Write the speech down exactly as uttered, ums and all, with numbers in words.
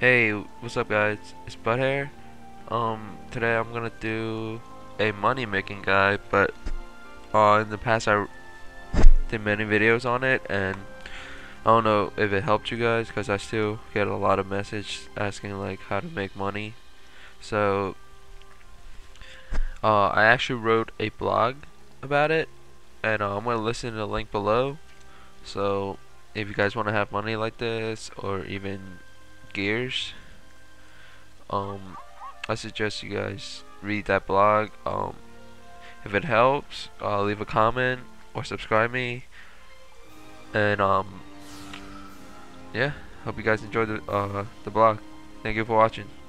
Hey, what's up guys, it's Butthair. Um, today I'm gonna do a money making guide, but uh, in the past I did many videos on it and I don't know if it helped you guys because I still get a lot of messages asking like how to make money. So uh, I actually wrote a blog about it and uh, I'm gonna list in the link below. So if you guys want to have money like this or even gears, um I suggest you guys read that blog. Um if it helps, uh, leave a comment or subscribe me, and um yeah, hope you guys enjoy the uh the blog. Thank you for watching.